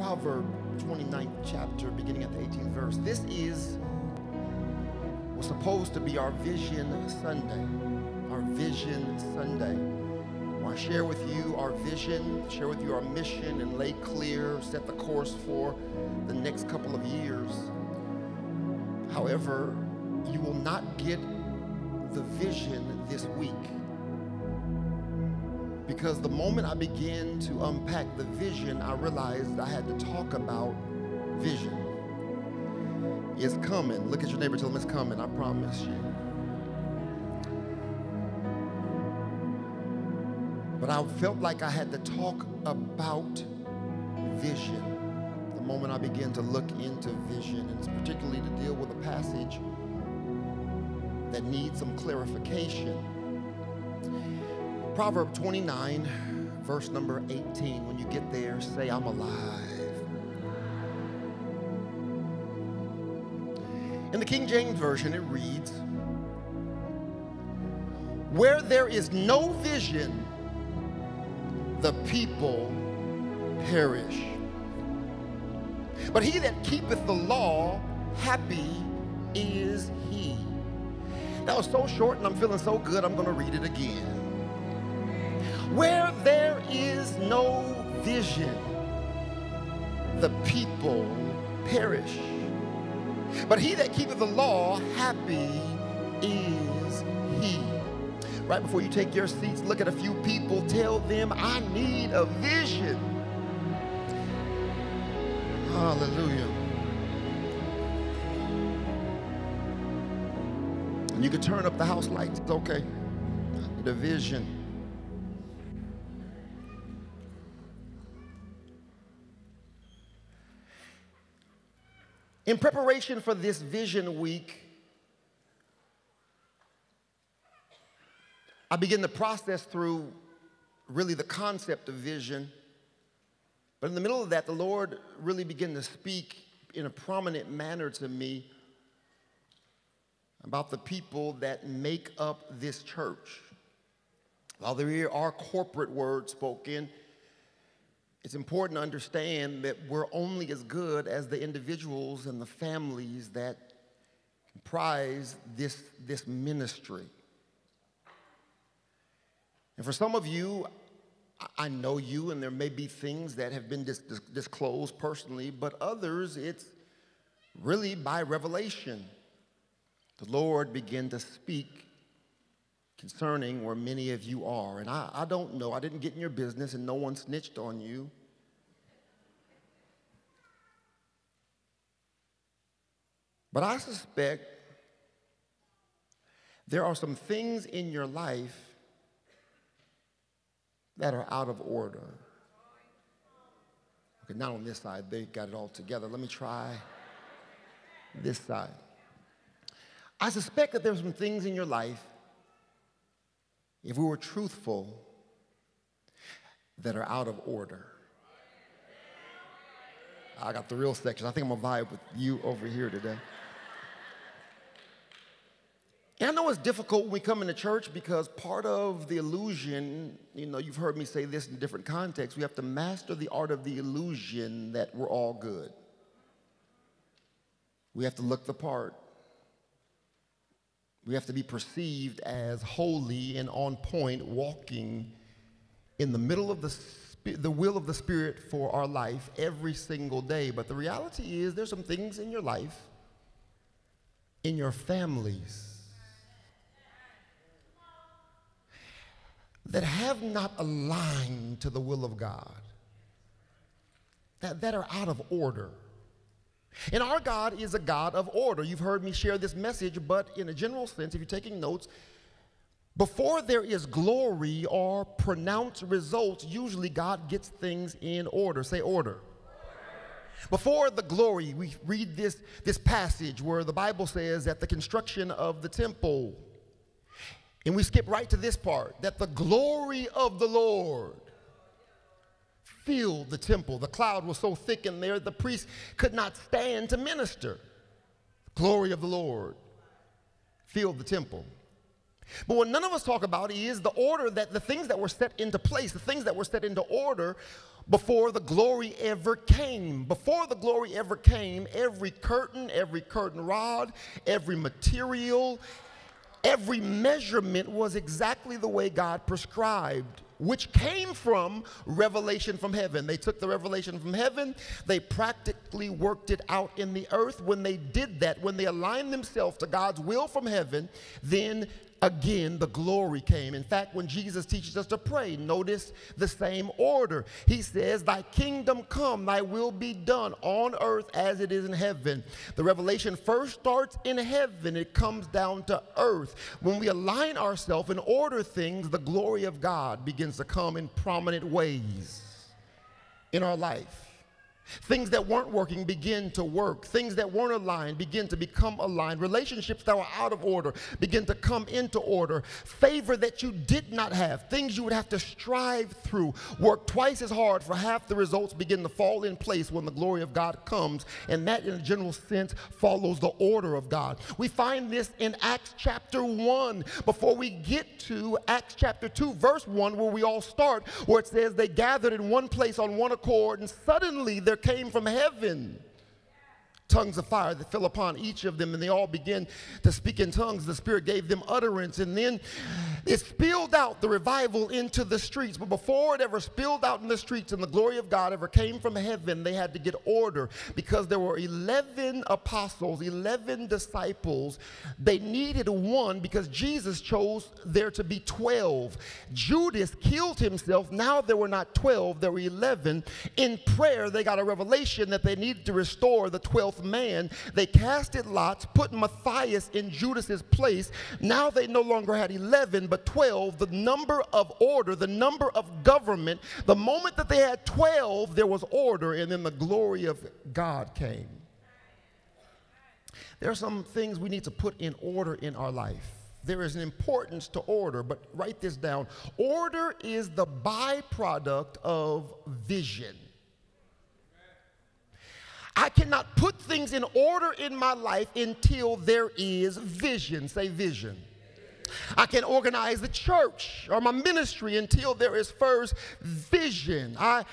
Proverbs 29th chapter, beginning at the 18th verse. This was supposed to be our Vision Sunday. Our Vision Sunday. I want to share with you our vision, share with you our mission, and lay clear, set the course for the next couple of years. However, you will not get the vision this week, because the moment I began to unpack the vision, I realized I had to talk about vision. It's coming. Look at your neighbor, tell them it's coming, I promise you. But I felt like I had to talk about vision the moment I began to look into vision, and it's particularly to deal with a passage that needs some clarification. Proverb 29, verse number 18. When you get there, say, I'm alive. In the King James Version, it reads, where there is no vision, the people perish. But he that keepeth the law, happy is he. That was so short and I'm feeling so good, I'm going to read it again. Where there is no vision, the people perish. But he that keepeth the law, happy is he. Right before you take your seats, look at a few people, tell them, I need a vision. Hallelujah. And you can turn up the house lights, it's okay. I need a vision. In preparation for this Vision Week, I begin the process through really the concept of vision. But in the middle of that, the Lord really began to speak in a prominent manner to me about the people that make up this church. While there are corporate words spoken, it's important to understand that we're only as good as the individuals and the families that comprise this ministry. And for some of you, I know you, and there may be things that have been disclosed personally, but others, it's really by revelation. The Lord began to speak concerning where many of you are. And I don't know, I didn't get in your business and no one snitched on you. But I suspect there are some things in your life that are out of order. Okay, not on this side, they got it all together. Let me try this side. I suspect that there's some things in your life, if we were truthful, that are out of order. I got the real section. I think I'm gonna vibe with you over here today. And I know it's difficult when we come into church, because part of the illusion, you know, you've heard me say this in different contexts, we have to master the art of the illusion that we're all good. We have to look the part. We have to be perceived as holy and on point, walking in the middle of the will of the Spirit for our life every single day. But the reality is there's some things in your life, in your families, that have not aligned to the will of God, that are out of order. And our God is a God of order. You've heard me share this message, but in a general sense, if you're taking notes, before there is glory or pronounced results, usually God gets things in order. Say order. Before the glory, we read this passage where the Bible says that the construction of the temple, and we skip right to this part, that the glory of the Lord filled the temple. The cloud was so thick in there, the priest could not stand to minister. The glory of the Lord filled the temple. But what none of us talk about is the order that the things that were set into place, the things that were set into order before the glory ever came. Before the glory ever came, every curtain rod, every material, every measurement was exactly the way God prescribed, which came from revelation from heaven. They took the revelation from heaven, they practically worked it out in the earth. When they did that, when they aligned themselves to God's will from heaven, then again, the glory came. In fact, when Jesus teaches us to pray, notice the same order. He says, "Thy kingdom come, thy will be done on earth as it is in heaven." The revelation first starts in heaven. It comes down to earth. When we align ourselves and order things, the glory of God begins to come in prominent ways in our life. Things that weren't working begin to work. Things that weren't aligned begin to become aligned. Relationships that were out of order begin to come into order. Favor that you did not have, things you would have to strive through, work twice as hard for half the results, begin to fall in place when the glory of God comes. And that, in a general sense, follows the order of God. We find this in Acts chapter 1. Before we get to Acts chapter 2, verse 1, where we all start, where it says they gathered in one place on one accord, and suddenly there came from heaven tongues of fire that fell upon each of them, and they all began to speak in tongues. The Spirit gave them utterance, and then it spilled out, the revival, into the streets. But before it ever spilled out in the streets and the glory of God ever came from heaven, they had to get order, because there were 11 apostles, 11 disciples. They needed one because Jesus chose there to be 12. Judas killed himself. Now there were not 12, there were 11. In prayer, they got a revelation that they needed to restore the 12th man. They casted lots, put Matthias in Judas's place. Now they no longer had 11 but 12, the number of order, the number of government. The moment that they had 12, there was order, and then the glory of God came. There are some things we need to put in order in our life. There is an importance to order, but write this down. Order is the byproduct of vision. I cannot put things in order in my life until there is vision. Say vision. I can organize the church or my ministry until there is first vision. I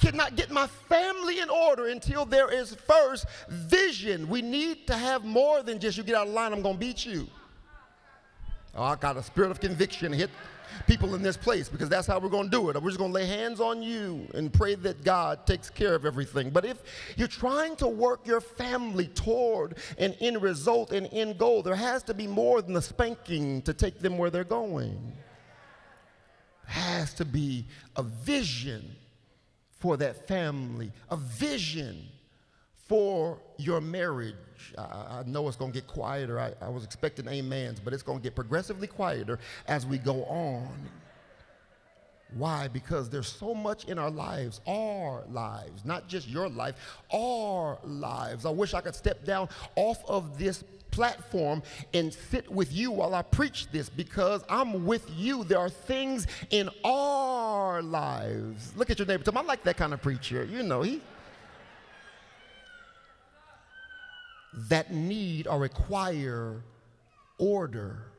cannot get my family in order until there is first vision. We need to have more than just, "You get out of line, I'm going to beat you." Oh, I got a spirit of conviction hit people in this place, because that's how we're going to do it. We're just going to lay hands on you and pray that God takes care of everything. But if you're trying to work your family toward an end result, an end goal, there has to be more than the spanking to take them where they're going. There has to be a vision for that family, a vision for your marriage. I know it's going to get quieter. I was expecting amens, but it's going to get progressively quieter as we go on. Why? Because there's so much in our lives, not just your life, our lives. I wish I could step down off of this platform and sit with you while I preach this, because I'm with you. There are things in our lives. Look at your neighbor. Tell him, "I like that kind of preacher." You know, he... that need or require order.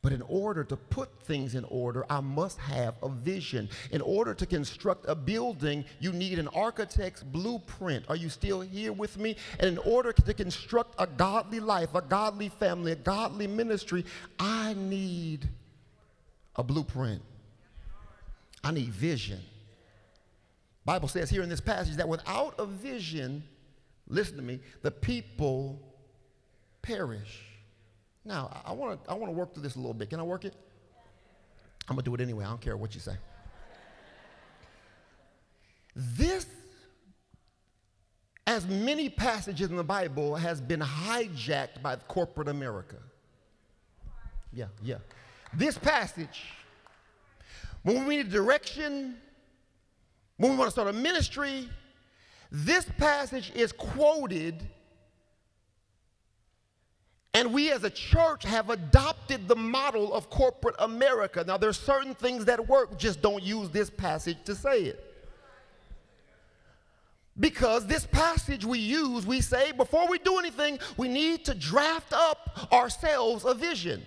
But in order to put things in order, I must have a vision. In order to construct a building, you need an architect's blueprint. Are you still here with me? And in order to construct a godly life, a godly family, a godly ministry, I need a blueprint. I need vision. The Bible says here in this passage that without a vision, listen to me, the people perish. Now, I want to work through this a little bit. Can I work it? I'm going to do it anyway. I don't care what you say. This, as many passages in the Bible, has been hijacked by corporate America. Yeah. This passage, when we need direction, when we want to start a ministry, this passage is quoted, and we as a church have adopted the model of corporate America. Now, there's certain things that work, just don't use this passage to say it. Because this passage we use, we say, before we do anything, we need to draft up ourselves a vision.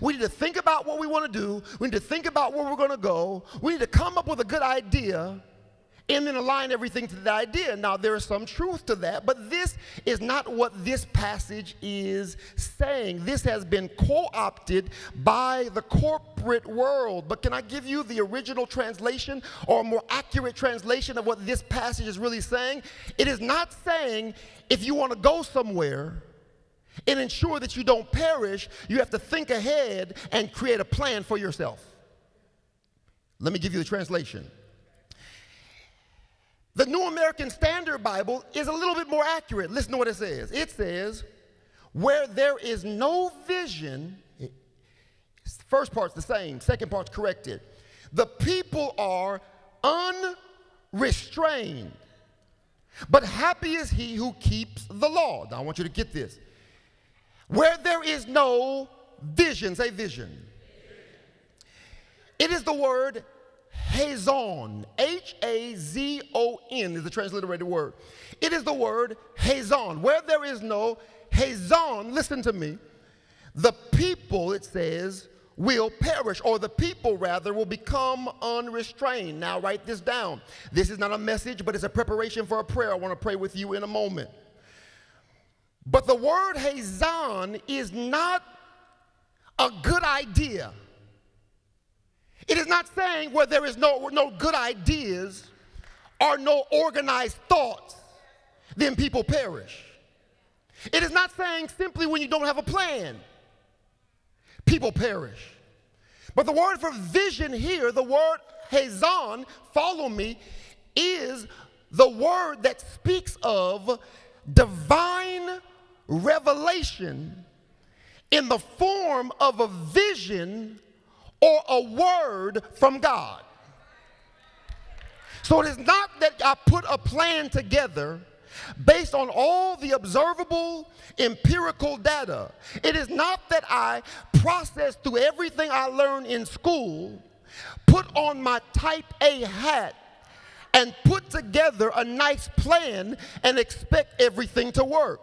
We need to think about what we want to do. We need to think about where we're going to go. We need to come up with a good idea and then align everything to the idea. Now, there is some truth to that, but this is not what this passage is saying. This has been co-opted by the corporate world. But can I give you the original translation or a more accurate translation of what this passage is really saying? It is not saying if you want to go somewhere and ensure that you don't perish, you have to think ahead and create a plan for yourself. Let me give you the translation. The New American Standard Bible is a little bit more accurate. Listen to what it says. It says, where there is no vision, first part's the same, second part's corrected. The people are unrestrained, but happy is he who keeps the law. Now I want you to get this. Where there is no vision, say vision. It is the word Hazon, H-A-Z-O-N is the transliterated word. It is the word Hazon. Where there is no Hazon, listen to me, the people, it says, will perish, or the people, rather, will become unrestrained. Now, write this down. This is not a message, but it's a preparation for a prayer. I want to pray with you in a moment. But the word Hazon is not a good idea. It is not saying where there is no good ideas or no organized thoughts, then people perish. It is not saying simply when you don't have a plan, people perish. But the word for vision here, the word Hazon, follow me, is the word that speaks of divine revelation in the form of a vision or a word from God. So it is not that I put a plan together based on all the observable empirical data. It is not that I process through everything I learned in school, put on my type A hat, and put together a nice plan and expect everything to work.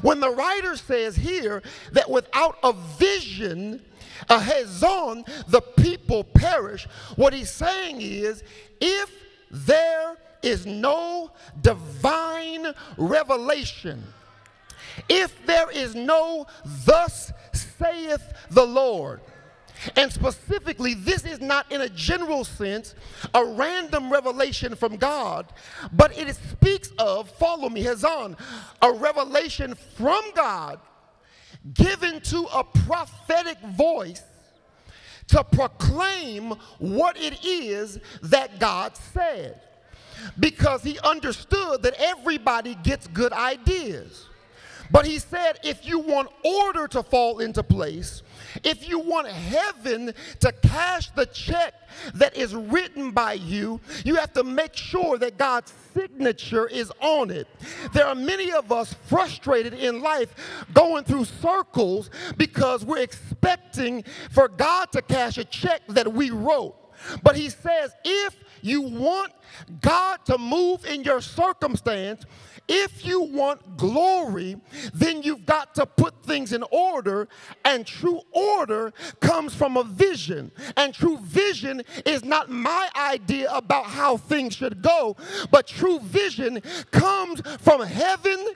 When the writer says here that without a vision, a Hazon, the people perish, what he's saying is if there is no divine revelation, if there is no thus saith the Lord, and specifically, this is not in a general sense a random revelation from God, but it speaks of, follow me, Hazon, a revelation from God given to a prophetic voice to proclaim what it is that God said. Because he understood that everybody gets good ideas. But he said, if you want order to fall into place, if you want heaven to cash the check that is written by you, you have to make sure that God's signature is on it. There are many of us frustrated in life going through circles because we're expecting for God to cash a check that we wrote. But he says, if you want God to move in your circumstance, if you want glory, then you've got to put things in order, and true order comes from a vision. And true vision is not my idea about how things should go, but true vision comes from heaven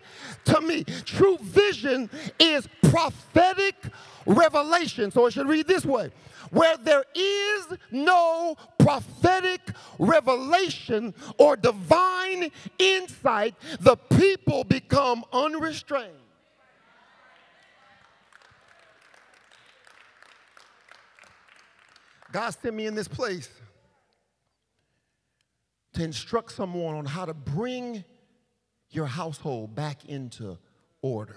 to me. True vision is prophetic revelation. So it should read this way. Where there is no prophetic revelation or divine insight, the people become unrestrained. God sent me in this place to instruct someone on how to bring your household back into order.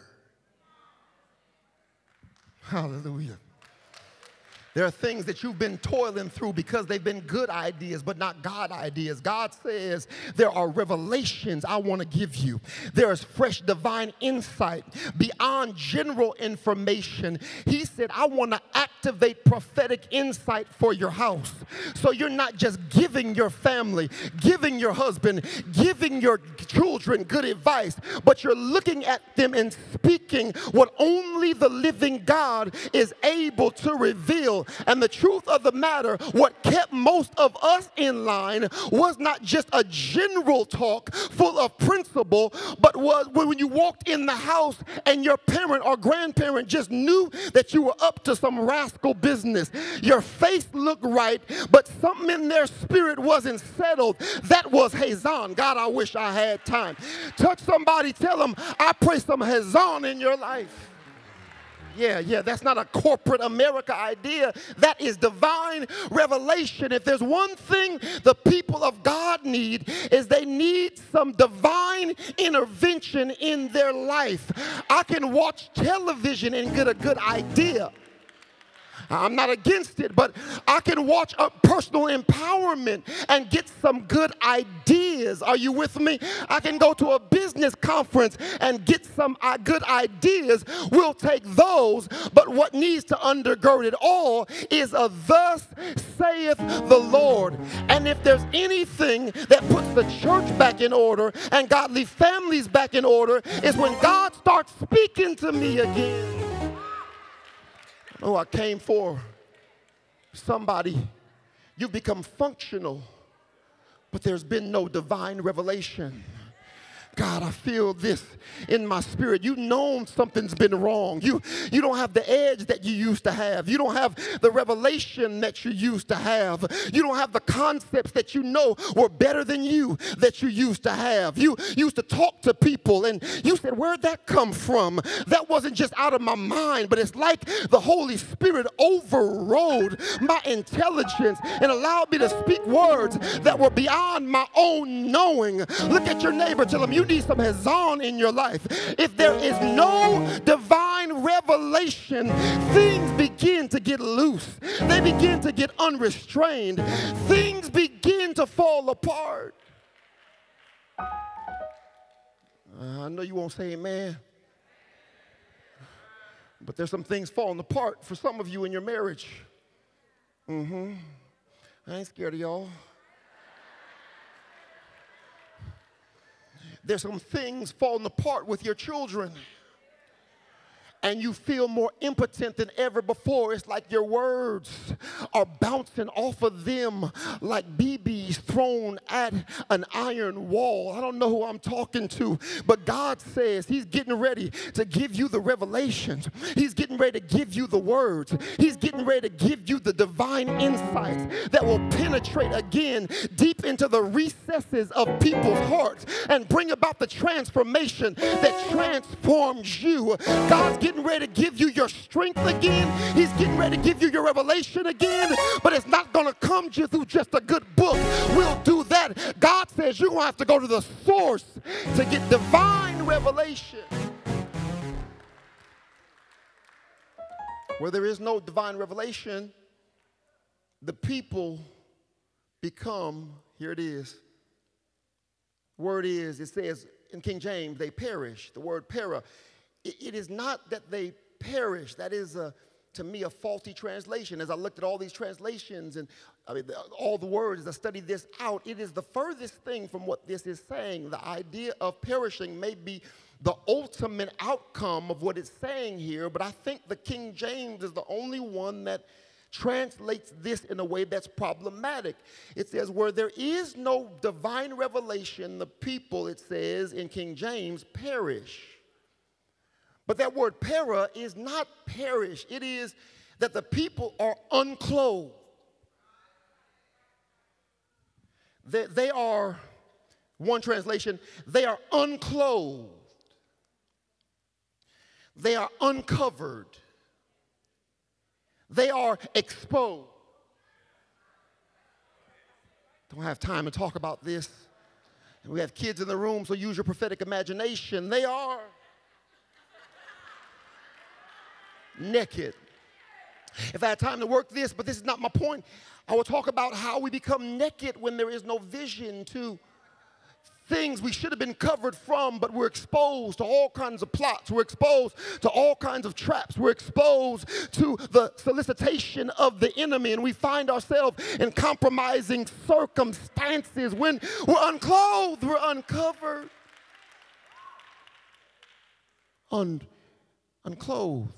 Hallelujah. There are things that you've been toiling through because they've been good ideas, but not God ideas. God says there are revelations I want to give you. There is fresh divine insight beyond general information. He said, I want to activate prophetic insight for your house. So you're not just giving your family, giving your husband, giving your children good advice, but you're looking at them and speaking what only the living God is able to reveal. And the truth of the matter, what kept most of us in line was not just a general talk full of principle, but was when you walked in the house and your parent or grandparent just knew that you were up to some rascal business. Your face looked right, but something in their spirit wasn't settled. That was Hazon. God, I wish I had time. Touch somebody, tell them, I pray some Hazon in your life. Yeah, that's not a corporate America idea. That is divine revelation. If there's one thing the people of God need, is they need some divine intervention in their life. I can watch television and get a good idea. I'm not against it, but I can watch a personal empowerment and get some good ideas. Are you with me? I can go to a business conference and get some good ideas. We'll take those, but what needs to undergird it all is a thus saith the Lord. And if there's anything that puts the church back in order and godly families back in order, is when God starts speaking to me again. Oh, I came for somebody. You've become functional, but there's been no divine revelation. God, I feel this in my spirit. You know something's been wrong. You don't have the edge that you used to have. You don't have the revelation that you used to have. You don't have the concepts that you know were better than you that you used to have. You used to talk to people and you said, where'd that come from? That wasn't just out of my mind, but it's like the Holy Spirit overrode my intelligence and allowed me to speak words that were beyond my own knowing. Look at your neighbor, tell him, you need some Hazon in your life. If there is no divine revelation, things begin to get loose. They begin to get unrestrained. Things begin to fall apart. I know you won't say amen, but there's some things falling apart for some of you in your marriage. I ain't scared of y'all. There's some things falling apart with your children, and you feel more impotent than ever before. It's like your words are bouncing off of them like BBs thrown at an iron wall. I don't know who I'm talking to, but God says he's getting ready to give you the revelations. He's getting ready to give you the words. He's getting ready to give you the divine insights that will penetrate again deep into the recesses of people's hearts and bring about the transformation that transforms you. God's getting ready to give you your strength again. He's getting ready to give you your revelation again, but it's not going to come just through just a good book. We'll do that. God says you're going to have to go to the source to get divine revelation. Where there is no divine revelation, the people become, here it is. Word is, it says in King James, they perish. The word para. It is not that they perish. That is, to me, a faulty translation. As I looked at all these translations and all the words, as I studied this out, it is the furthest thing from what this is saying. The idea of perishing may be the ultimate outcome of what it's saying here, but I think the King James is the only one that translates this in a way that's problematic. It says, where there is no divine revelation, the people, it says in King James, perish. But that word para is not perish. It is that the people are unclothed. They are, one translation, they are unclothed. They are uncovered. They are exposed. Don't have time to talk about this. We have kids in the room, so use your prophetic imagination. They are naked. If I had time to work this, but this is not my point. I will talk about how we become naked when there is no vision to things we should have been covered from, but we're exposed to all kinds of plots. We're exposed to all kinds of traps. We're exposed to the solicitation of the enemy, and we find ourselves in compromising circumstances. When we're unclothed, we're uncovered. Unclothed.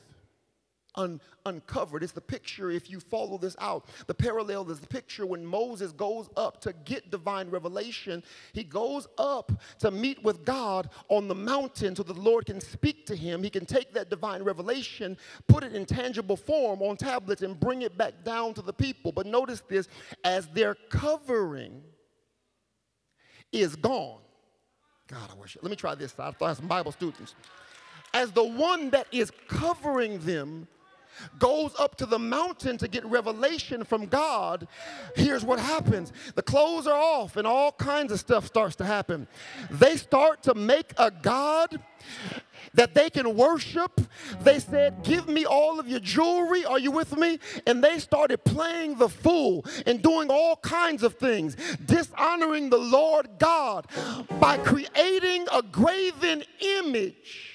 Uncovered. It's the picture, if you follow this out, the parallel is the picture when Moses goes up to get divine revelation. He goes up to meet with God on the mountain so the Lord can speak to him. He can take that divine revelation, put it in tangible form on tablets, and bring it back down to the people. But notice this, as their covering is gone. God, I wish. Let me try this. I thought I had some Bible students. As the one that is covering them goes up to the mountain to get revelation from God, here's what happens. The clothes are off and all kinds of stuff starts to happen. They start to make a god that they can worship. They said, give me all of your jewelry. Are you with me? And they started playing the fool and doing all kinds of things, dishonoring the Lord God by creating a graven image.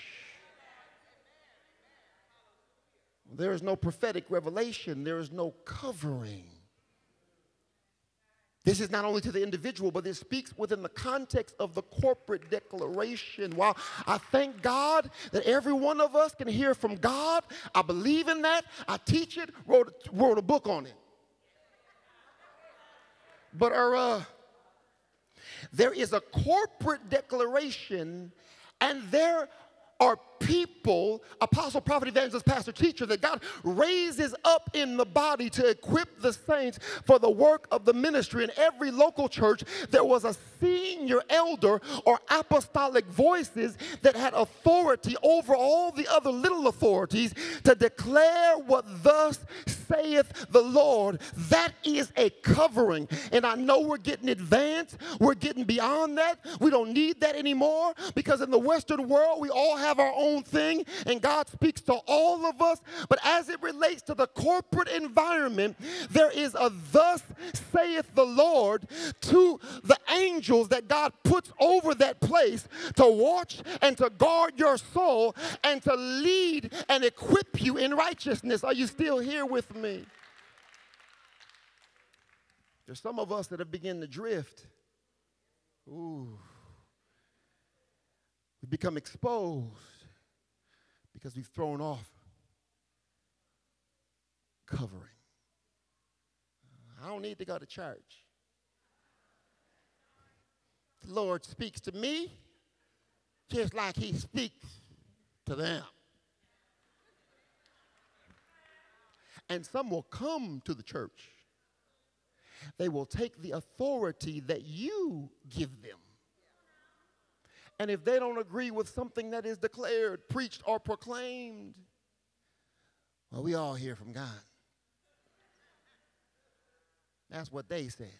There is no prophetic revelation. There is no covering. This is not only to the individual, but it speaks within the context of the corporate declaration. While I thank God that every one of us can hear from God, I believe in that, I teach it, wrote a book on it. But there is a corporate declaration, and there are people, apostle, prophet, evangelist, pastor, teacher, that God raises up in the body to equip the saints for the work of the ministry. In every local church, there was a senior elder or apostolic voices that had authority over all the other little authorities to declare what thus saith the Lord. That is a covering. And I know we're getting advanced. We're getting beyond that. We don't need that anymore, because in the Western world, we all have our own thing, and God speaks to all of us. But as it relates to the corporate environment, there is a thus saith the Lord to the angels that God puts over that place to watch and to guard your soul and to lead and equip you in righteousness. Are you still here with me? There's some of us that have begun to drift. Ooh. We become exposed because we've thrown off covering. I don't need to go to church. The Lord speaks to me just like he speaks to them. And some will come to the church. They will take the authority that you give them. And if they don't agree with something that is declared, preached, or proclaimed, well, we all hear from God. That's what they said.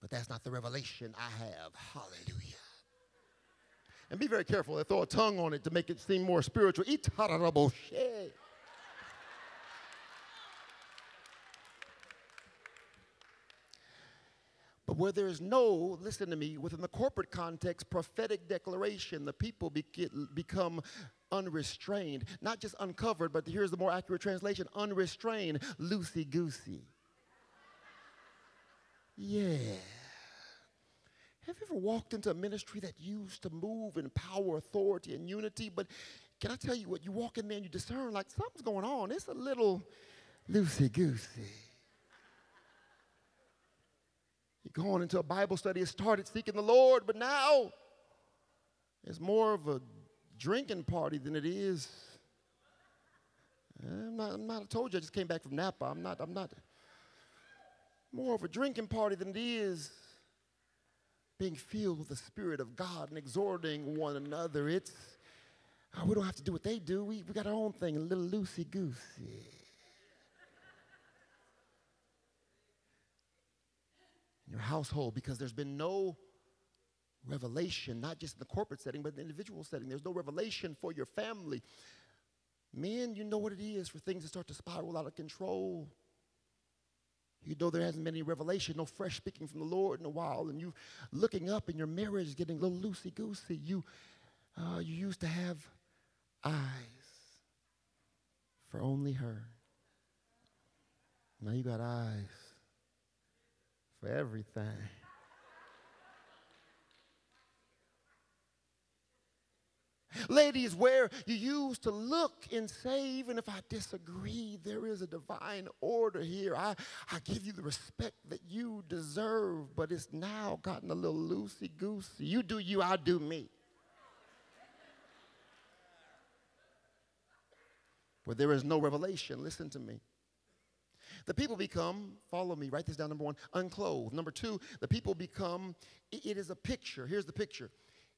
But that's not the revelation I have. Hallelujah. And be very careful. They throw a tongue on it to make it seem more spiritual. Where there is no, listen to me, within the corporate context, prophetic declaration, the people become unrestrained. Not just uncovered, but here's the more accurate translation, unrestrained, loosey-goosey. Yeah. Have you ever walked into a ministry that used to move in power, authority, and unity? But can I tell you what? You walk in there and you discern, like, something's going on. It's a little loosey-goosey. You're going into a Bible study, it started seeking the Lord, but now it's more of a drinking party than it is. I told you, I just came back from Napa. I'm not more of a drinking party than it is being filled with the Spirit of God and exhorting one another. It's, oh, we don't have to do what they do. We got our own thing, a little loosey-goosey. Your household, because there's been no revelation, not just in the corporate setting, but in the individual setting. There's no revelation for your family. Men, you know what it is for things to start to spiral out of control. You know there hasn't been any revelation, no fresh speaking from the Lord in a while, and you looking up and your marriage is getting a little loosey-goosey. You used to have eyes for only her. Now you got eyes for everything. Ladies, where you used to look and say, even if I disagree, there is a divine order here. I give you the respect that you deserve, but it's now gotten a little loosey-goosey. You do you, I do me. Where there is no revelation, listen to me. The people become, follow me, write this down, number one, unclothed. Number two, the people become, it is a picture. Here's the picture.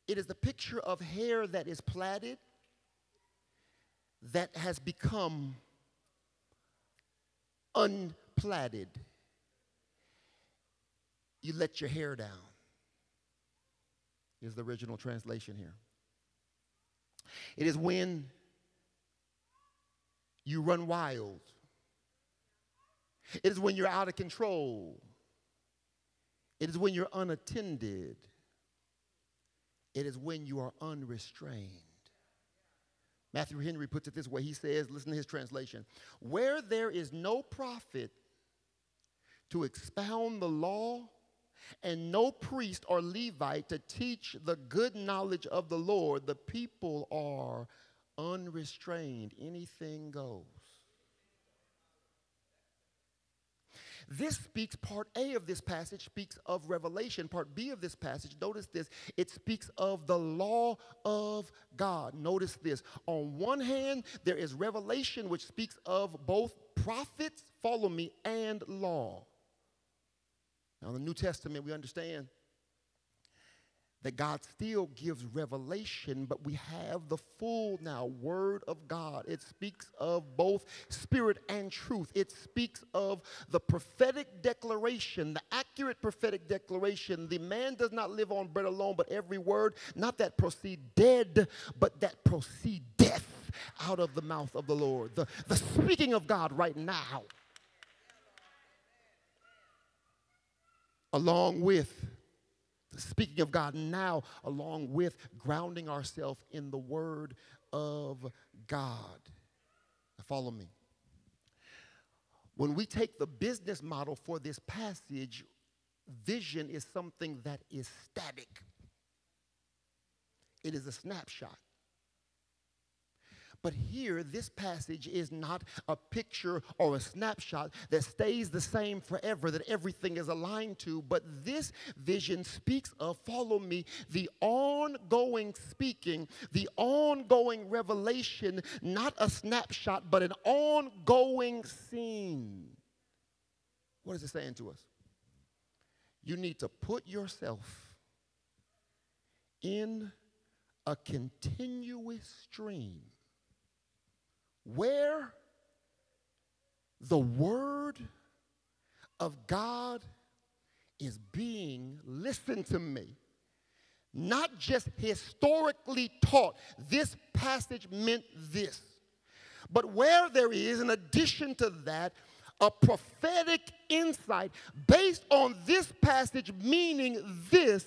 It is the picture of hair that is plaited, that has become unplaited. You let your hair down, is the original translation here. It is when you run wild. It is when you're out of control. It is when you're unattended. It is when you are unrestrained. Matthew Henry puts it this way. He says, listen to his translation. Where there is no prophet to expound the law and no priest or Levite to teach the good knowledge of the Lord, the people are unrestrained. Anything goes. This speaks, part A of this passage speaks of revelation. Part B of this passage, notice this, it speaks of the law of God. Notice this. On one hand, there is revelation, which speaks of both prophets, follow me, and law. Now, in the New Testament, we understand that God still gives revelation, but we have the full now word of God. It speaks of both spirit and truth. It speaks of the prophetic declaration, the accurate prophetic declaration. The man does not live on bread alone, but every word, not that proceed dead, but that proceedeth out of the mouth of the Lord. The speaking of God right now, along with speaking of God now, along with grounding ourselves in the word of God. Now follow me. When we take the business model for this passage, vision is something that is static. It is a snapshot. But here, this passage is not a picture or a snapshot that stays the same forever, that everything is aligned to. But this vision speaks of, follow me, the ongoing speaking, the ongoing revelation, not a snapshot, but an ongoing scene. What is it saying to us? You need to put yourself in a continuous stream where the word of God is being, listen to me, not just historically taught. This passage meant this. But where there is, in addition to that, a prophetic insight based on this passage meaning this,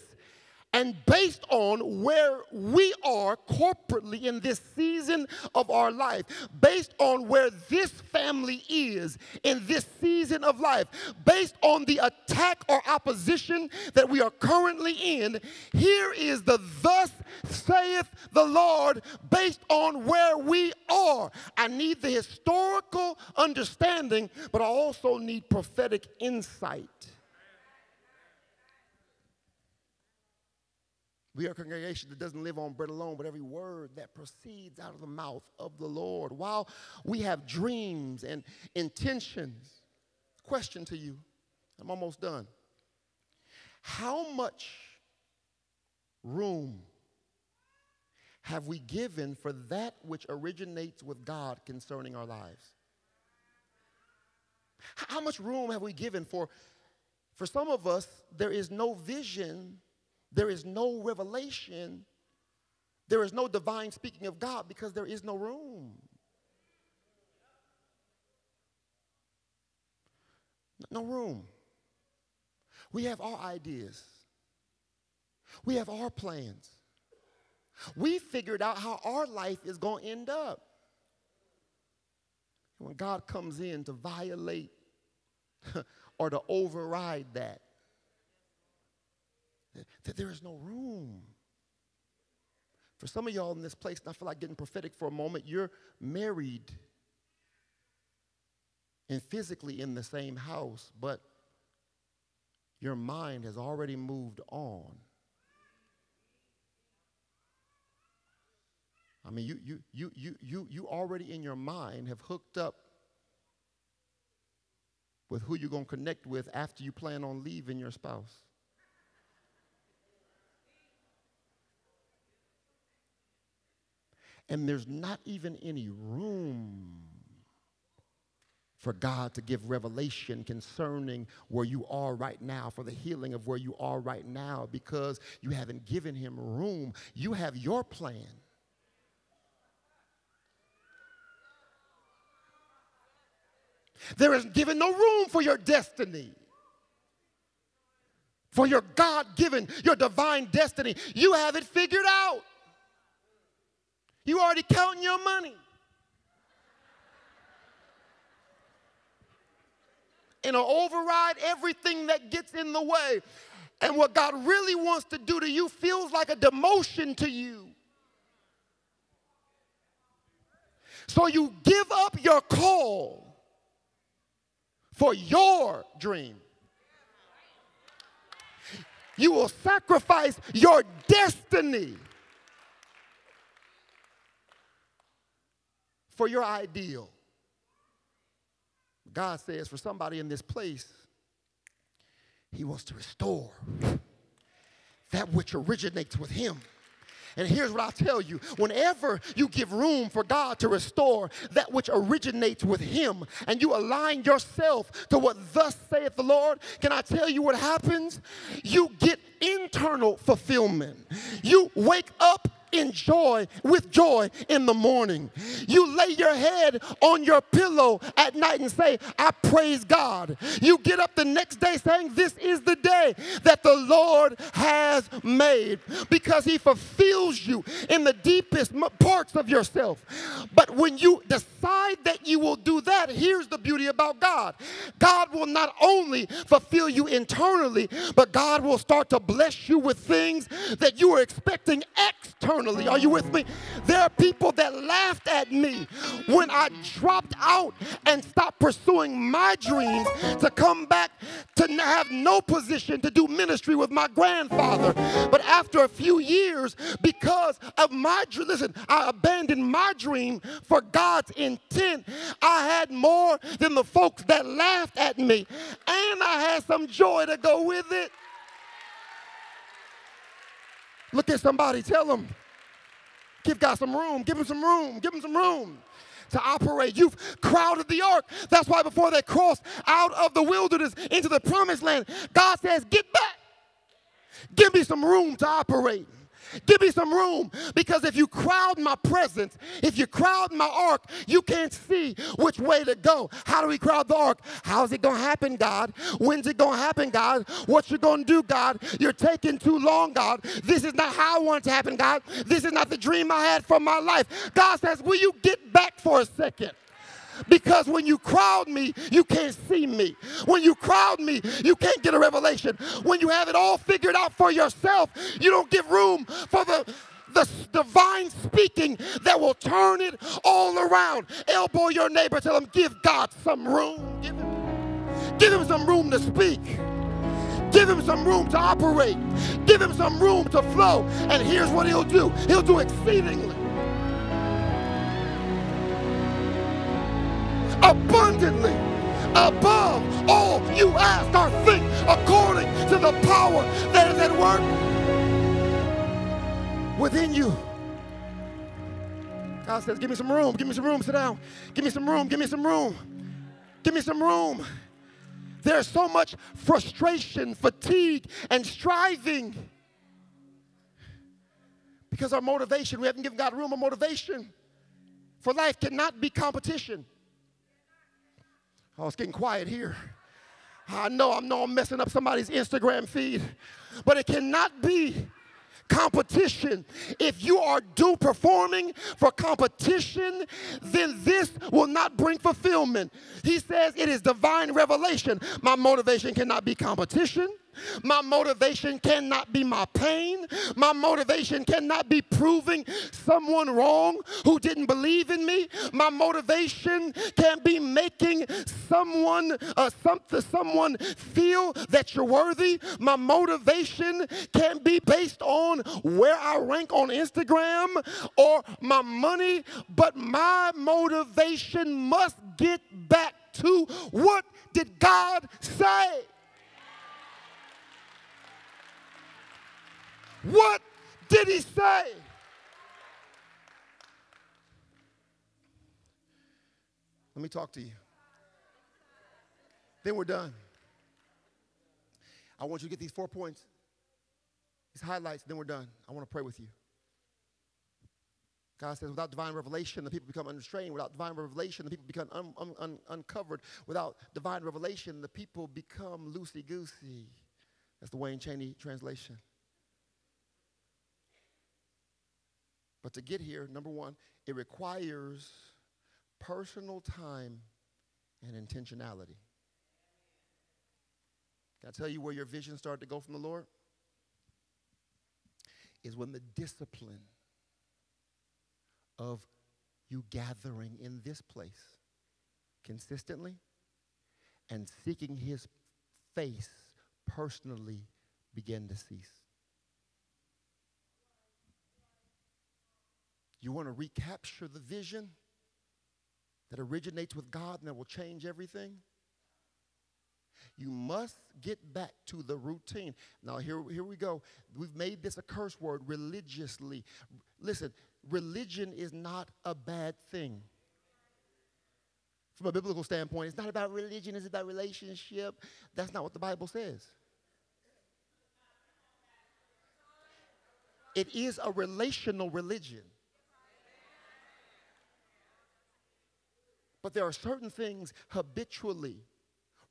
and based on where we are corporately in this season of our life, based on where this family is in this season of life, based on the attack or opposition that we are currently in, here is the thus saith the Lord based on where we are. I need the historical understanding, but I also need prophetic insight. We are a congregation that doesn't live on bread alone, but every word that proceeds out of the mouth of the Lord. While we have dreams and intentions, question to you, I'm almost done. How much room have we given for that which originates with God concerning our lives? How much room have we given for some of us, there is no vision. There is no revelation. There is no divine speaking of God because there is no room. No room. We have our ideas. We have our plans. We figured out how our life is going to end up. When God comes in to violate or to override that there is no room. For some of y'all in this place, and I feel like getting prophetic for a moment, you're married and physically in the same house, but your mind has already moved on. I mean, you already in your mind have hooked up with who you're going to connect with after you plan on leaving your spouse. And there's not even any room for God to give revelation concerning where you are right now, for the healing of where you are right now, because you haven't given him room. You have your plan. There is given no room for your destiny, for your God-given, your divine destiny. You have it figured out. You already counting your money. And override everything that gets in the way. And what God really wants to do to you feels like a demotion to you. So you give up your call for your dream. You will sacrifice your destiny for your ideal. God says for somebody in this place, he wants to restore that which originates with him. And here's what I'll tell you. Whenever you give room for God to restore that which originates with him and you align yourself to what thus saith the Lord, can I tell you what happens? You get internal fulfillment. You wake up in joy, with joy in the morning. You lay your head on your pillow at night and say, I praise God. You get up the next day saying, this is the day that the Lord has made, because he fulfills you in the deepest parts of yourself. But when you decide that you will do that, here's the beauty about God. God will not only fulfill you internally, but God will start to bless you with things that you are expecting externally. Are you with me? There are people that laughed at me when I dropped out and stopped pursuing my dreams to come back to have no position to do ministry with my grandfather. But after a few years, because of my dream, listen, I abandoned my dream for God's intent. I had more than the folks that laughed at me, and I had some joy to go with it. Look at somebody, tell them. Give God some room. Give him some room. Give him some room to operate. You've crowded the ark. That's why before they crossed out of the wilderness into the promised land, God says, get back. Give me some room to operate. Give me some room, because if you crowd my presence, if you crowd my ark, you can't see which way to go. How do we crowd the ark? How's it going to happen, God? When's it going to happen, God? What you going to do, God? You're taking too long, God. This is not how I want it to happen, God. This is not the dream I had for my life. God says, will you get back for a second? Because when you crowd me, you can't see me. When you crowd me, you can't get a revelation. When you have it all figured out for yourself, you don't give room for the divine speaking that will turn it all around. Elbow your neighbor, tell him, give God some room. Give him some room to speak. Give him some room to operate. Give him some room to flow. And here's what he'll do. He'll do exceedingly, abundantly, above all you ask or think, according to the power that is at work within you. God says, give me some room. Give me some room. Sit down. Give me some room. Give me some room. Give me some room. There's so much frustration, fatigue, and striving because our motivation, we haven't given God room. Our motivation for life cannot be competition. Oh, it's getting quiet here. I know I'm messing up somebody's Instagram feed, but it cannot be competition. If you are due performing for competition, then this will not bring fulfillment. He says it is divine revelation. My motivation cannot be competition. My motivation cannot be my pain. My motivation cannot be proving someone wrong who didn't believe in me. My motivation can be making someone feel that you're worthy. My motivation can be based on where I rank on Instagram or my money, but my motivation must get back to what did God say? What did he say? Let me talk to you. Then we're done. I want you to get these 4 points, these highlights, then we're done. I want to pray with you. God says, without divine revelation, the people become unrestrained. Without divine revelation, the people become uncovered. Without divine revelation, the people become loosey-goosey. That's the Wayne Cheney translation. But to get here, number one, it requires personal time and intentionality. Can I tell you where your vision started to go from the Lord? Is when the discipline of you gathering in this place consistently and seeking his face personally began to cease. You want to recapture the vision that originates with God and that will change everything? You must get back to the routine. Now, here we go. We've made this a curse word, religiously. Listen, religion is not a bad thing. From a biblical standpoint, it's not about religion. It's about relationship. That's not what the Bible says. It is a relational religion. But there are certain things habitually,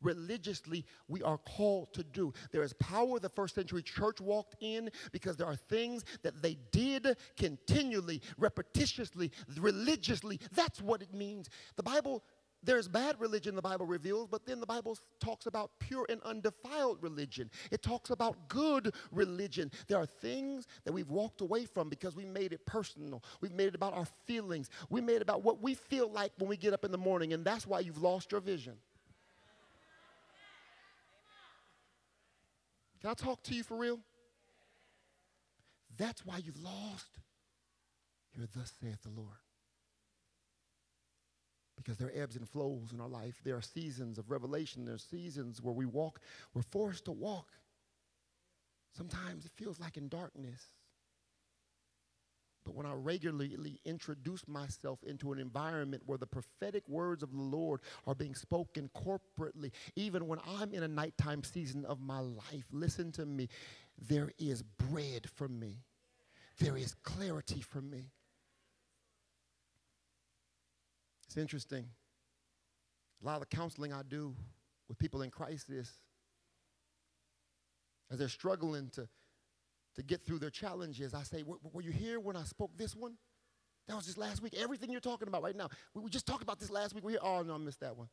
religiously, we are called to do. There is power the first century church walked in because there are things that they did continually, repetitiously, religiously. That's what it means. The Bible, there's bad religion the Bible reveals, but then the Bible talks about pure and undefiled religion. It talks about good religion. There are things that we've walked away from because we made it personal. We've made it about our feelings. We made it about what we feel like when we get up in the morning, and that's why you've lost your vision. Can I talk to you for real? That's why you've lost your thus saith the Lord. Because there are ebbs and flows in our life. There are seasons of revelation. There are seasons where we walk. We're forced to walk. Sometimes it feels like in darkness. But when I regularly introduce myself into an environment where the prophetic words of the Lord are being spoken corporately, even when I'm in a nighttime season of my life, listen to me, there is bread for me. There is clarity for me. It's interesting. A lot of the counseling I do with people in crisis, as they're struggling to get through their challenges, I say, were you here when I spoke this one? That was just last week. Everything you're talking about right now. We just talked about this last week. We're here. Oh, no, I missed that one.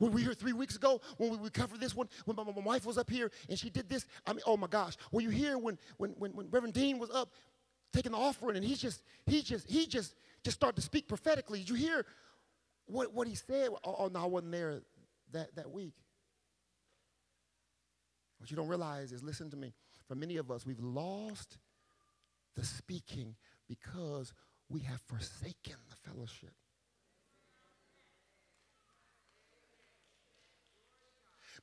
Were we here 3 weeks ago when we covered this one? When my wife was up here and she did this? I mean, oh, my gosh. Were you here when Reverend Dean was up taking the offering and he just started to speak prophetically? Did you hear what he said? Oh, no, I wasn't there that week. What you don't realize is, listen to me, for many of us, we've lost the speaking because we have forsaken the fellowship.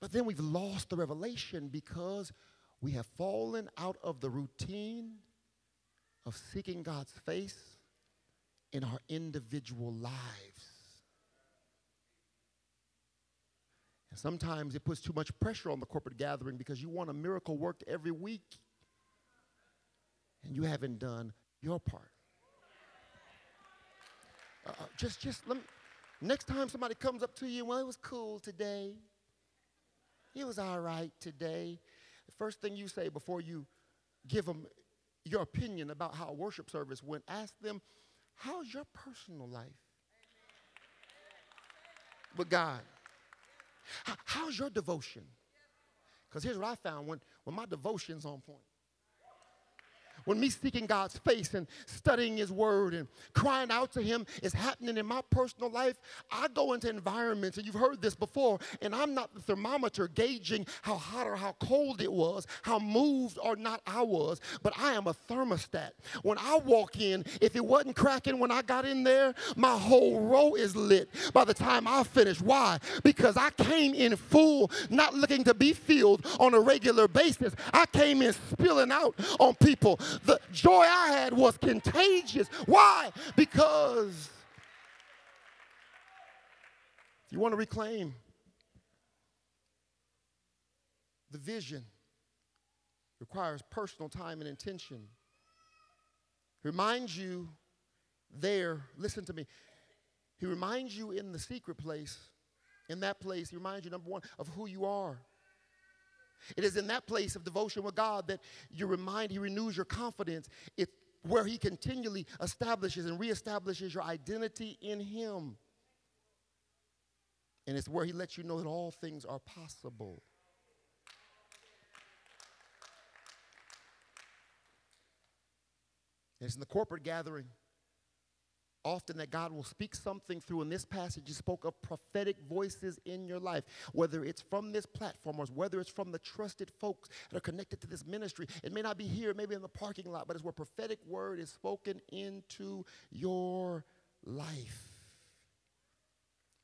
But then we've lost the revelation because we have fallen out of the routine of seeking God's face in our individual lives. And sometimes it puts too much pressure on the corporate gathering because you want a miracle worked every week and you haven't done your part. Just let me, Next time somebody comes up to you, well, it was cool today. It was all right today. The first thing you say before you give them your opinion about how worship service went, ask them, how's your personal life with God? How's your devotion? Because here's what I found when my devotion's on point. When me seeking God's face and studying his word and crying out to him is happening in my personal life, I go into environments, and you've heard this before, and I'm not the thermometer gauging how hot or how cold it was, how moved or not I was, but I am a thermostat. When I walk in, if it wasn't cracking when I got in there, my whole row is lit by the time I finish. Why? Because I came in full, not looking to be filled on a regular basis. I came in spilling out on people. The joy I had was contagious. Why? Because if you want to reclaim the vision, it requires personal time and intention. He reminds you there, listen to me, he reminds you in the secret place, in that place, he reminds you, number one, of who you are. It is in that place of devotion with God that you're reminded, he renews your confidence. It's where he continually establishes and reestablishes your identity in him. And it's where he lets you know that all things are possible. And it's in the corporate gathering often that God will speak something through. In this passage, you spoke of prophetic voices in your life, whether it's from this platform or whether it's from the trusted folks that are connected to this ministry. It may not be here, maybe in the parking lot, but it's where prophetic word is spoken into your life.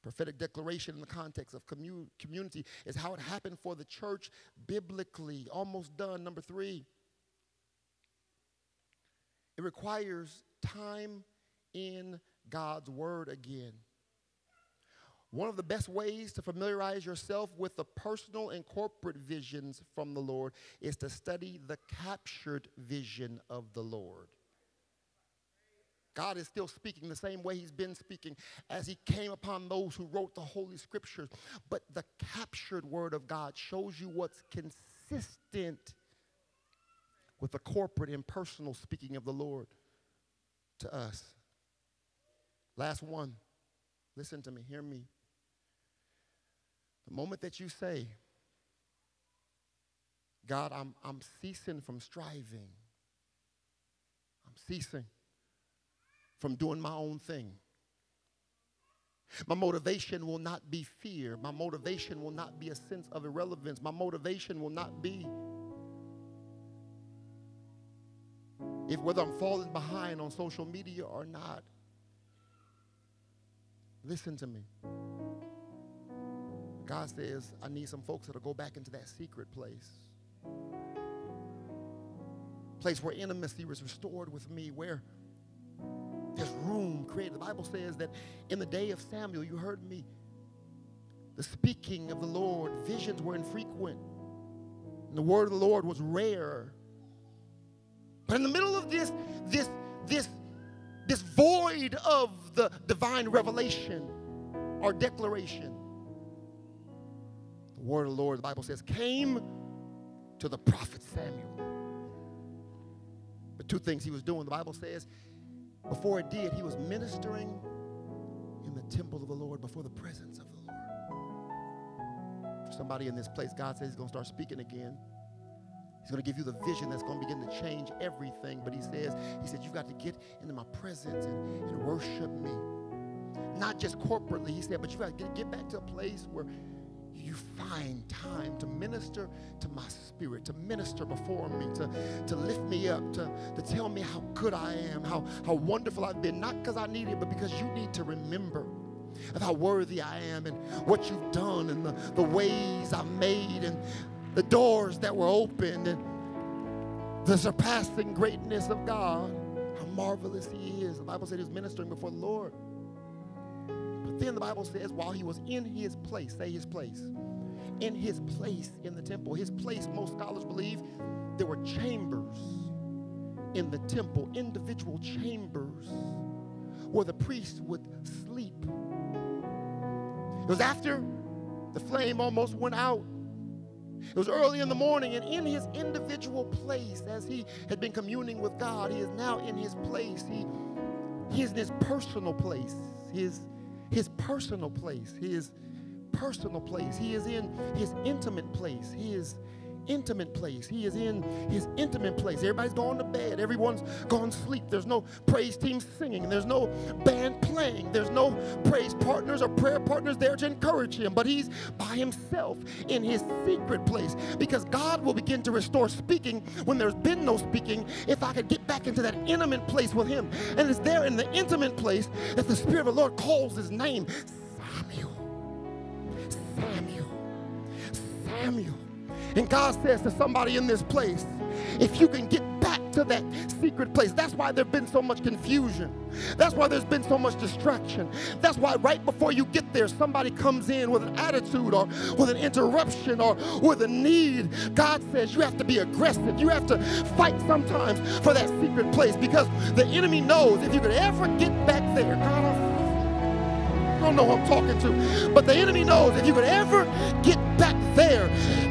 Prophetic declaration in the context of community is how it happened for the church biblically. Almost done. Number three, it requires time in God's word again. One of the best ways to familiarize yourself with the personal and corporate visions from the Lord is to study the captured vision of the Lord. God is still speaking the same way he's been speaking as he came upon those who wrote the Holy Scriptures. But the captured word of God shows you what's consistent with the corporate and personal speaking of the Lord to us. Last one. Listen to me. Hear me. The moment that you say, God, I'm ceasing from striving. I'm ceasing from doing my own thing. My motivation will not be fear. My motivation will not be a sense of irrelevance. My motivation will not be if whether I'm falling behind on social media or not. Listen to me. God says, I need some folks that'll go back into that secret place. Place where intimacy was restored with me, where there's room created. The Bible says that in the day of Samuel, you heard me, the speaking of the Lord, visions were infrequent, and the word of the Lord was rare. But in the middle of this void of the divine revelation or declaration, the word of the Lord, the Bible says, came to the prophet Samuel. But two things he was doing. The Bible says, before it did, he was ministering in the temple of the Lord, before the presence of the Lord. For somebody in this place, God says he's going to start speaking again. He's going to give you the vision that's going to begin to change everything. But he said, you've got to get into my presence and worship me. Not just corporately, he said, but you've got to get back to a place where you find time to minister to my spirit, to minister before me, to lift me up, to tell me how good I am, how wonderful I've been. Not because I need it, but because you need to remember of how worthy I am and what you've done and the ways I've made and the doors that were opened and the surpassing greatness of God, how marvelous he is. The Bible said he was ministering before the Lord. But then the Bible says while he was in his place, say his place, in his place in the temple, his place, most scholars believe, there were chambers in the temple, individual chambers where the priests would sleep It was after the flame almost went out. It was early in the morning, and in his individual place, as he had been communing with God, he is now in his place. He is in his personal place. His personal place. His personal place. He is in his intimate place. He is intimate place. He is in his intimate place. Everybody's gone to bed. Everyone's gone to sleep. There's no praise team singing. There's no band playing. There's no praise partners or prayer partners there to encourage him. But he's by himself in his secret place, because God will begin to restore speaking when there's been no speaking. If I could get back into that intimate place with him. And it's there in the intimate place that the Spirit of the Lord calls his name. Samuel. Samuel. Samuel. And God says to somebody in this place, if you can get back to that secret place. That's why there's been so much confusion. That's why there's been so much distraction. That's why right before you get there, somebody comes in with an attitude or with an interruption or with a need. God says you have to be aggressive. You have to fight sometimes for that secret place, because the enemy knows if you could ever get back there, I don't know who I'm talking to, but the enemy knows if you could ever get back there,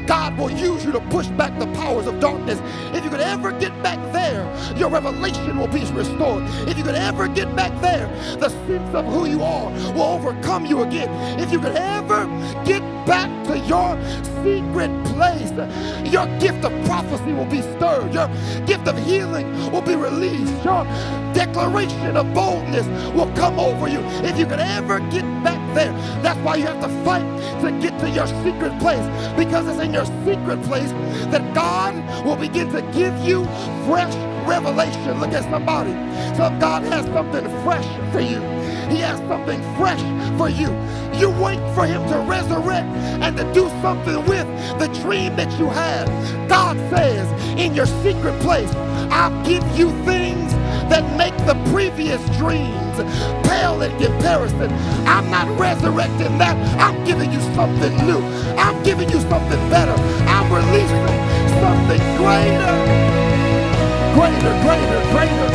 God will use you to push back the powers of darkness. If you could ever get back there, your revelation will be restored. If you could ever get back there, the sense of who you are will overcome you again. If you could ever get back to your secret place, your gift of prophecy will be stirred. Your gift of healing will be released. Your declaration of boldness will come over you. If you could ever get back there, that's why you have to fight to get to your secret place, because it's in your secret place that God will begin to give you fresh revelation. Look at somebody. So God has something fresh for you. He has something fresh for you. You wait for him to resurrect and to do something with the dream that you had. God says in your secret place, I'll give you things that make the previous dreams pale in comparison. I'm not resurrecting that. I'm giving you something new. I'm giving you something better. I'm releasing something greater. Greater, greater, greater,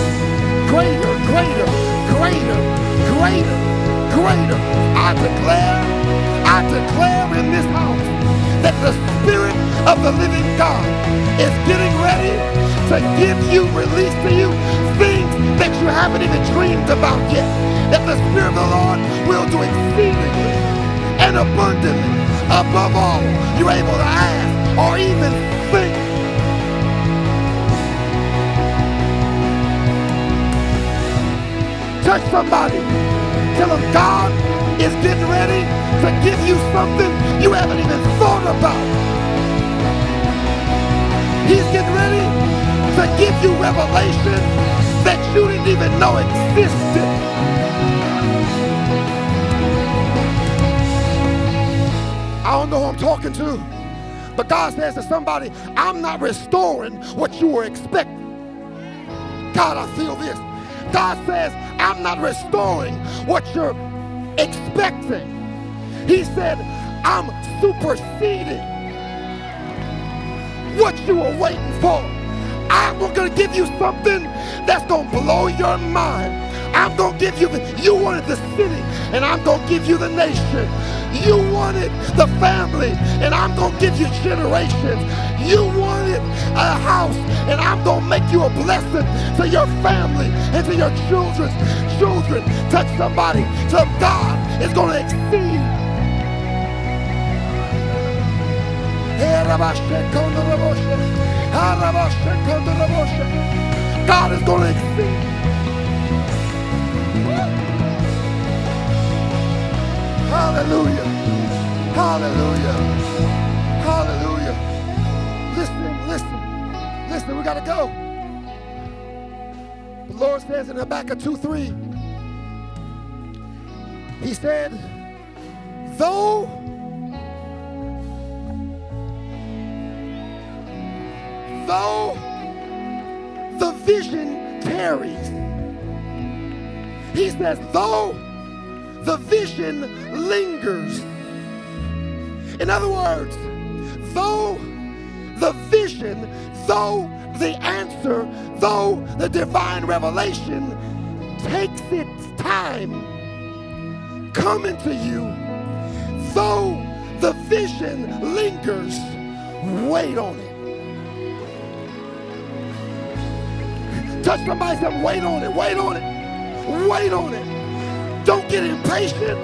greater, greater, greater, greater, greater. I declare in this house that the Spirit of the living God is getting ready to give you, release to you, things that you haven't even dreamed about yet. That the Spirit of the Lord will do exceedingly and abundantly above all you're able to ask or even think. Touch somebody. Tell them God is getting ready to give you something you haven't even thought about. He's getting ready to give you revelation that you didn't even know existed. I don't know who I'm talking to, but God says to somebody, I'm not restoring what you were expecting. God, I feel this. God says, I'm not restoring what you're expecting. He said, I'm superseding what you were waiting for. I'm going to give you something that's going to blow your mind. I'm going to give you, you wanted the city, and I'm going to give you the nation. You wanted the family, and I'm going to give you generations. You wanted a house, and I'm going to make you a blessing to your family and to your children's children. Touch somebody. So God is going to exceed. God is going to exceed. Hallelujah. Hallelujah. Hallelujah. Listen, listen, listen, we got to go. The Lord says in Habakkuk 2:3, he said, though the vision tarries, he says, though the vision lingers. In other words, though the vision, though the answer, though the divine revelation takes its time coming to you, though the vision lingers, wait on it. Touch somebody, say, wait on it, wait on it, wait on it. Don't get impatient.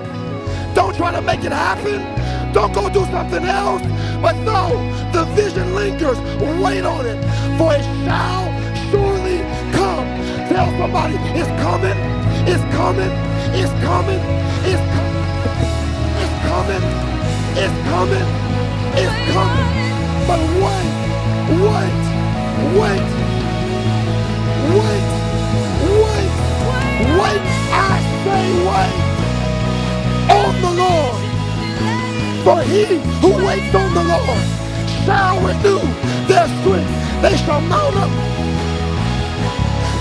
Don't try to make it happen. Don't go do something else. But though the vision lingers, wait on it, for it shall surely come. Tell somebody, it's coming, it's coming, it's coming, it's coming, it's coming, it's coming, it's coming. But wait, wait, wait, wait, wait, wait, I say wait on the Lord. For he who waits on the Lord shall renew their strength. They shall mount up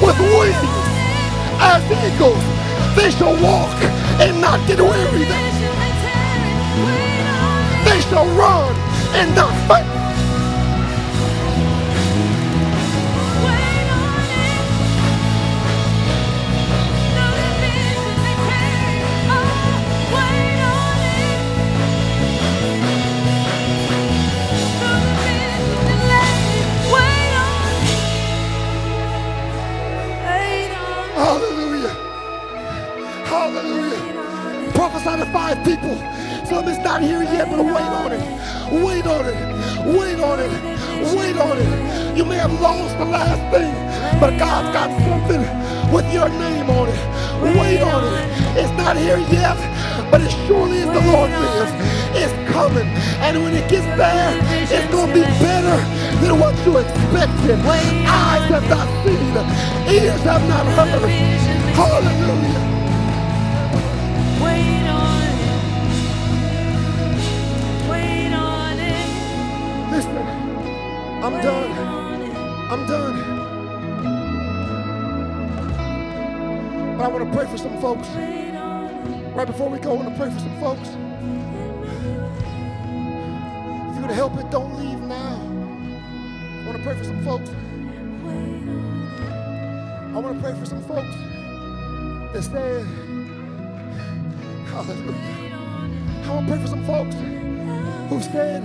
with wings as eagles. They shall walk and not get weary. They shall run and not faint. People, some is not here yet, but wait on it, wait on it, wait on it, wait on it. You may have lost the last thing, but God's got something with your name on it. Wait on it. It's not here yet, but it surely is the Lord lives. It's coming, and when it gets there, it's going to be better than what you expected. Eyes have not seen, ears have not heard. Hallelujah. I'm done. I'm done. But I want to pray for some folks. Right before we go, I want to pray for some folks. If you're going to help it, don't leave now. I want to pray for some folks. I want to pray for some folks that said, hallelujah. I want to pray for some folks who said,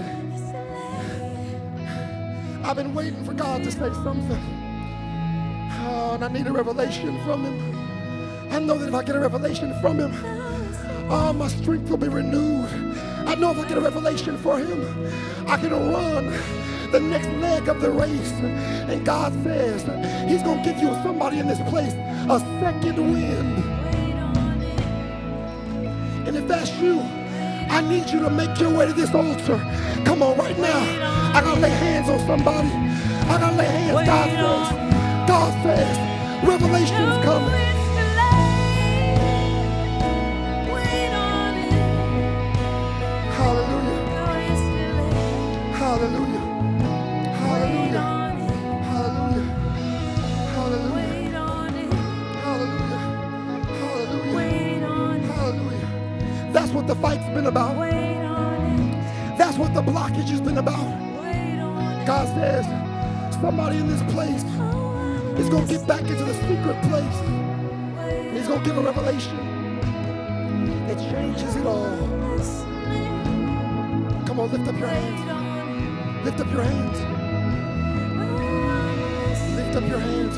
I've been waiting for God to say something, and I need a revelation from him. I know that if I get a revelation from him, my strength will be renewed. I know if I get a revelation for him, I can run the next leg of the race. And God says he's going to give you, somebody in this place, a second wind. And if that's you, I need you to make your way to this altar. Come on, right now. I gotta lay hands on somebody. I gotta lay hands. God says. God says. Revelation's coming. The fight's been about. That's what the blockage has been about. God says somebody in this place is going to get back into the secret place, and he's going to give a revelation that changes it all. Come on, lift up your hands. Lift up your hands. Lift up your hands.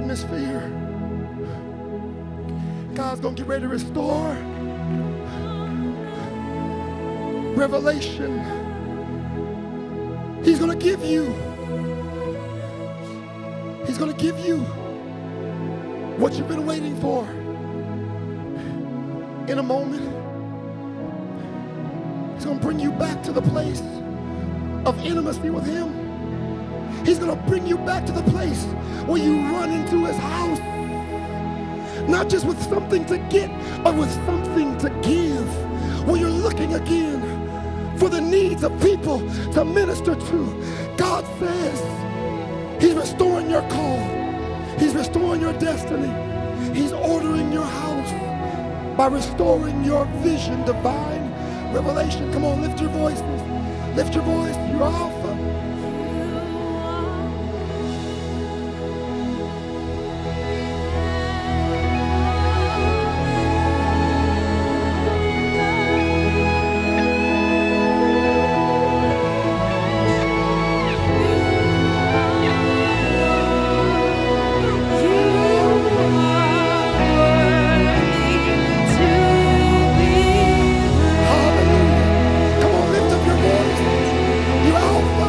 Atmosphere. God's going to get ready to restore revelation. He's going to give you. He's going to give you what you've been waiting for in a moment. He's going to bring you back to the place of intimacy with him. He's going to bring you back to the place where you run into his house. Not just with something to get, but with something to give. Where you're looking again for the needs of people to minister to. God says he's restoring your call. He's restoring your destiny. He's ordering your house by restoring your vision, divine revelation. Come on, lift your voices. Lift your voice. You're Alpha. Hallelujah. Come on, lift up your voice. You're Alpha.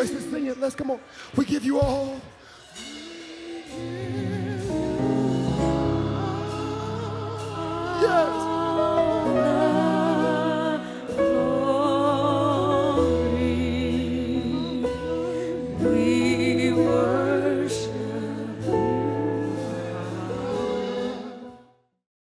voices singing. Let's come on. We give you all